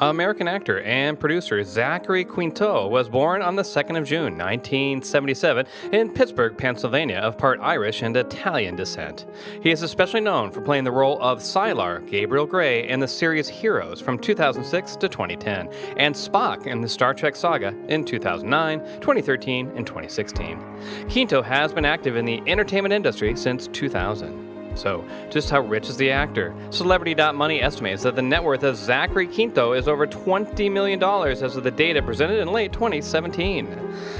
American actor and producer Zachary Quinto was born on the 2nd of June, 1977, in Pittsburgh, Pennsylvania, of part Irish and Italian descent. He is especially known for playing the role of Sylar, Gabriel Gray, in the series Heroes from 2006 to 2010, and Spock in the Star Trek saga in 2009, 2013, and 2016. Quinto has been active in the entertainment industry since 2000. So, just how rich is the actor? Celebrity.money estimates that the net worth of Zachary Quinto is over $20 million as of the data presented in late 2017.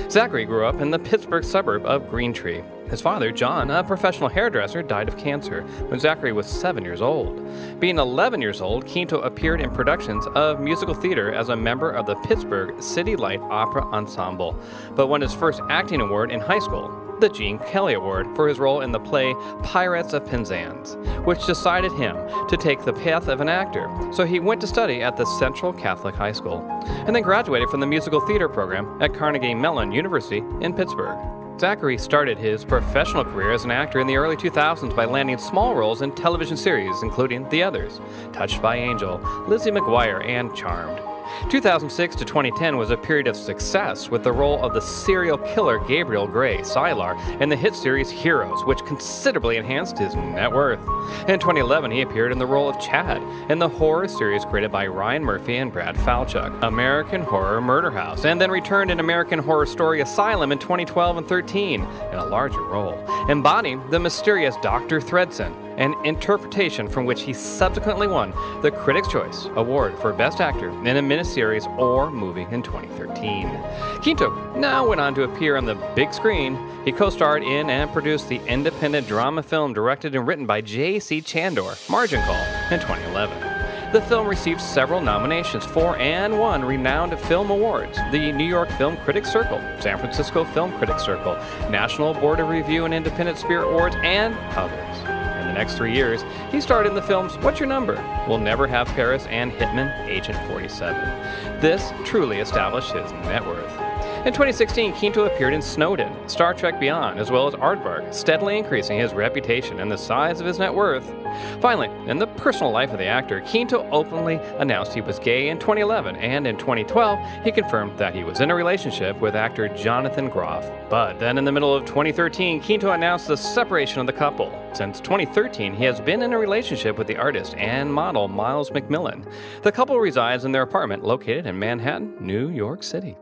Zachary grew up in the Pittsburgh suburb of Green Tree. His father, John, a professional hairdresser, died of cancer when Zachary was 7 years old. Being 11 years old, Quinto appeared in productions of musical theater as a member of the Pittsburgh City Light Opera Ensemble, but won his first acting award in high school, the Gene Kelly Award, for his role in the play Pirates of Penzance, which decided him to take the path of an actor, so he went to study at the Central Catholic High School, and then graduated from the musical theater program at Carnegie Mellon University in Pittsburgh. Zachary started his professional career as an actor in the early 2000s by landing small roles in television series including The Others, Touched by Angel, Lizzie McGuire, and Charmed. 2006 to 2010 was a period of success with the role of the serial killer Gabriel Gray, Sylar, in the hit series Heroes, which considerably enhanced his net worth. In 2011, he appeared in the role of Chad in the horror series created by Ryan Murphy and Brad Falchuk, American Horror: Murder House, and then returned in American Horror Story: Asylum in 2012 and 2013 in a larger role, embodying the mysterious Dr. Thredson, an interpretation from which he subsequently won the Critics' Choice Award for Best Actor in a miniseries or movie in 2013. Quinto now went on to appear on the big screen. He co-starred in and produced the independent drama film directed and written by J.C. Chandor, Margin Call, in 2011. The film received several nominations for and won renowned film awards: the New York Film Critics' Circle, San Francisco Film Critics' Circle, National Board of Review and Independent Spirit Awards, and others. Next 3 years, he starred in the films What's Your Number?, We'll Never Have Paris, and Hitman, Agent 47. This truly established his net worth. In 2016, Quinto appeared in Snowden, Star Trek Beyond, as well as Aardvark, steadily increasing his reputation and the size of his net worth. Finally, in the personal life of the actor, Quinto openly announced he was gay in 2011, and in 2012, he confirmed that he was in a relationship with actor Jonathan Groff. But then in the middle of 2013, Quinto announced the separation of the couple. Since 2013, he has been in a relationship with the artist and model Miles McMillan. The couple resides in their apartment located in Manhattan, New York City.